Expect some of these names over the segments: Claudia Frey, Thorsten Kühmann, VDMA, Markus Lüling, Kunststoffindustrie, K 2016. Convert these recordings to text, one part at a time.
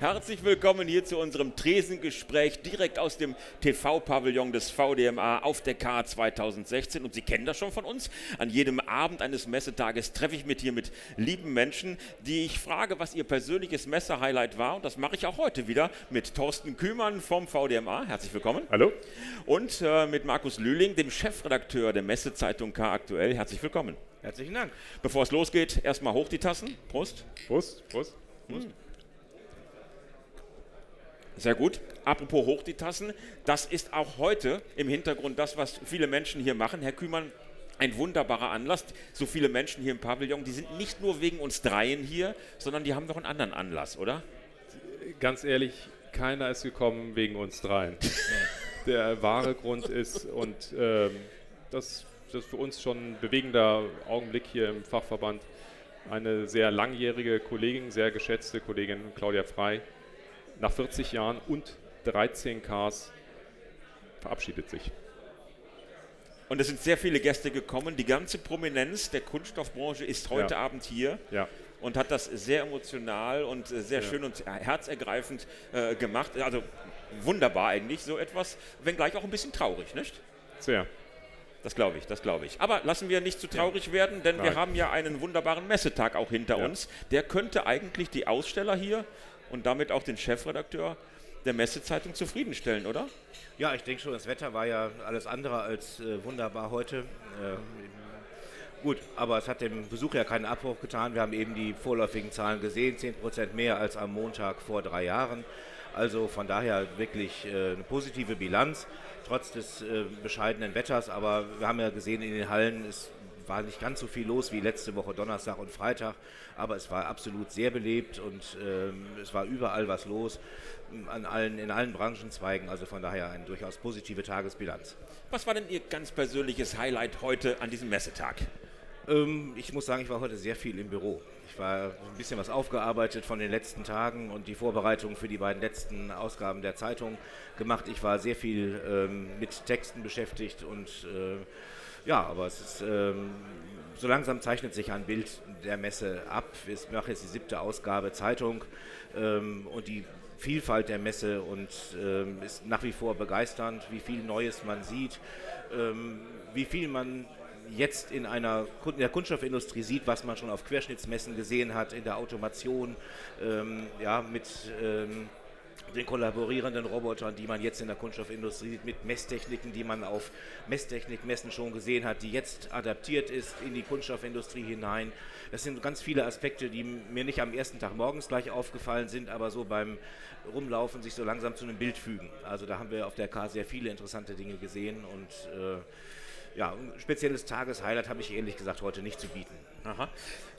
Herzlich willkommen hier zu unserem Tresengespräch direkt aus dem TV-Pavillon des VDMA auf der K 2016. Und Sie kennen das schon von uns. An jedem Abend eines Messetages treffe ich mich hier mit lieben Menschen, die ich frage, was ihr persönliches Messe-Highlight war. Und das mache ich auch heute wieder mit Thorsten Kühmann vom VDMA. Herzlich willkommen. Hallo. Und mit Markus Lüling, dem Chefredakteur der Messezeitung K aktuell. Herzlich willkommen. Herzlichen Dank. Bevor es losgeht, erstmal hoch die Tassen. Prost. Prost. Prost. Prost. Sehr gut. Apropos hoch die Tassen, das ist auch heute im Hintergrund das, was viele Menschen hier machen. Herr Kühmann, ein wunderbarer Anlass. So viele Menschen hier im Pavillon, die sind nicht nur wegen uns dreien hier, sondern die haben noch einen anderen Anlass, oder? Ganz ehrlich, keiner ist gekommen wegen uns dreien. Der wahre Grund ist, und das ist für uns schon ein bewegender Augenblick hier im Fachverband, eine sehr langjährige Kollegin, sehr geschätzte Kollegin Claudia Frey, nach 40 Jahren und 13 Ks verabschiedet sich. Und es sind sehr viele Gäste gekommen. Die ganze Prominenz der Kunststoffbranche ist heute Abend hier und hat das sehr emotional und sehr schön und herzergreifend gemacht. Also wunderbar eigentlich so etwas, wenngleich auch ein bisschen traurig, nicht? Sehr. Das glaube ich, das glaube ich. Aber lassen wir nicht zu traurig werden, denn wir haben ja einen wunderbaren Messetag auch hinter uns. Der könnte eigentlich die Aussteller hier und damit auch den Chefredakteur der Messezeitung zufriedenstellen, oder? Ja, ich denke schon, das Wetter war ja alles andere als wunderbar heute. Gut, aber es hat dem Besuch ja keinen Abbruch getan. Wir haben eben die vorläufigen Zahlen gesehen, 10% mehr als am Montag vor 3 Jahren. Also von daher wirklich eine positive Bilanz, trotz des bescheidenen Wetters. Aber wir haben ja gesehen, in den Hallen ist war nicht ganz so viel los wie letzte Woche Donnerstag und Freitag, aber es war absolut sehr belebt und es war überall was los, in allen Branchenzweigen, also von daher eine durchaus positive Tagesbilanz. Was war denn Ihr ganz persönliches Highlight heute an diesem Messetag? Ich muss sagen, ich war heute sehr viel im Büro. Ich war ein bisschen was aufgearbeitet von den letzten Tagen und die Vorbereitungen für die beiden letzten Ausgaben der Zeitung gemacht. Ich war sehr viel mit Texten beschäftigt und ja, aber es ist, so langsam zeichnet sich ein Bild der Messe ab. Wir machen jetzt die 7. Ausgabe Zeitung und die Vielfalt der Messe und ist nach wie vor begeisternd, wie viel Neues man sieht, wie viel man jetzt in der Kunststoffindustrie sieht, was man schon auf Querschnittsmessen gesehen hat, in der Automation, mit den kollaborierenden Robotern, die man jetzt in der Kunststoffindustrie sieht, mit Messtechniken, die man auf Messtechnikmessen schon gesehen hat, die jetzt adaptiert ist in die Kunststoffindustrie hinein. Das sind ganz viele Aspekte, die mir nicht am ersten Tag morgens gleich aufgefallen sind, aber so beim Rumlaufen sich so langsam zu einem Bild fügen. Also da haben wir auf der K sehr viele interessante Dinge gesehen und ein spezielles Tageshighlight habe ich ehrlich gesagt heute nicht zu bieten. Aha.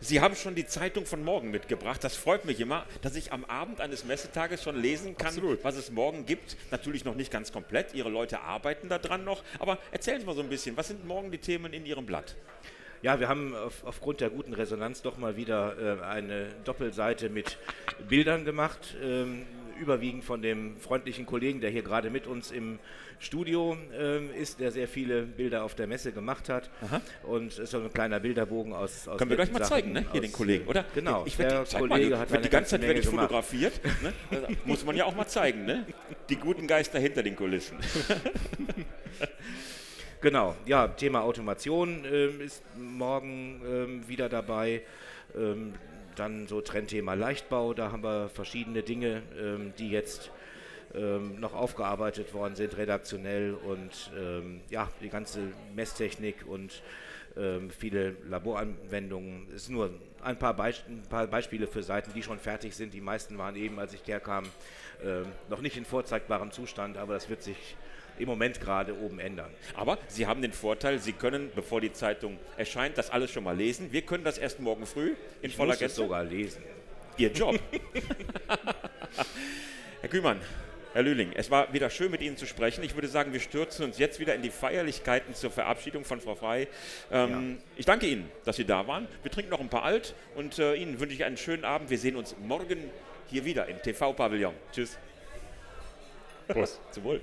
Sie haben schon die Zeitung von morgen mitgebracht. Das freut mich immer, dass ich am Abend eines Messetages schon lesen kann, was es morgen gibt. Natürlich noch nicht ganz komplett. Ihre Leute arbeiten da dran noch. Aber erzählen Sie mal so ein bisschen, was sind morgen die Themen in Ihrem Blatt? Ja, wir haben aufgrund der guten Resonanz doch mal wieder eine Doppelseite mit Bildern gemacht, überwiegend von dem freundlichen Kollegen, der hier gerade mit uns im Studio ist, der sehr viele Bilder auf der Messe gemacht hat. Aha. Und es ist so ein kleiner Bilderbogen aus können wir gleich mal Sachen zeigen, ne? Hier den Kollegen, oder? Genau, die ganze Zeit werde ich fotografiert, ne? Also, muss man ja auch mal zeigen, ne? Die guten Geister hinter den Kulissen. Genau, ja, Thema Automation ist morgen wieder dabei. Dann so Trendthema Leichtbau, da haben wir verschiedene Dinge, die jetzt noch aufgearbeitet worden sind, redaktionell und die ganze Messtechnik und viele Laboranwendungen. Es ist nur ein paar Beispiele für Seiten, die schon fertig sind. Die meisten waren eben, als ich herkam, noch nicht in vorzeigbarem Zustand, aber das wird sich im Moment gerade oben ändern. Aber Sie haben den Vorteil, Sie können, bevor die Zeitung erscheint, das alles schon mal lesen. Wir können das erst morgen früh in voller Gänze. Ich muss es sogar lesen. Ihr Job. Herr Kühmann, Herr Lüling, es war wieder schön, mit Ihnen zu sprechen. Ich würde sagen, wir stürzen uns jetzt wieder in die Feierlichkeiten zur Verabschiedung von Frau Frey. Ich danke Ihnen, dass Sie da waren. Wir trinken noch ein paar Alt und Ihnen wünsche ich einen schönen Abend. Wir sehen uns morgen hier wieder im TV-Pavillon. Tschüss. Prost. Zum Wohl.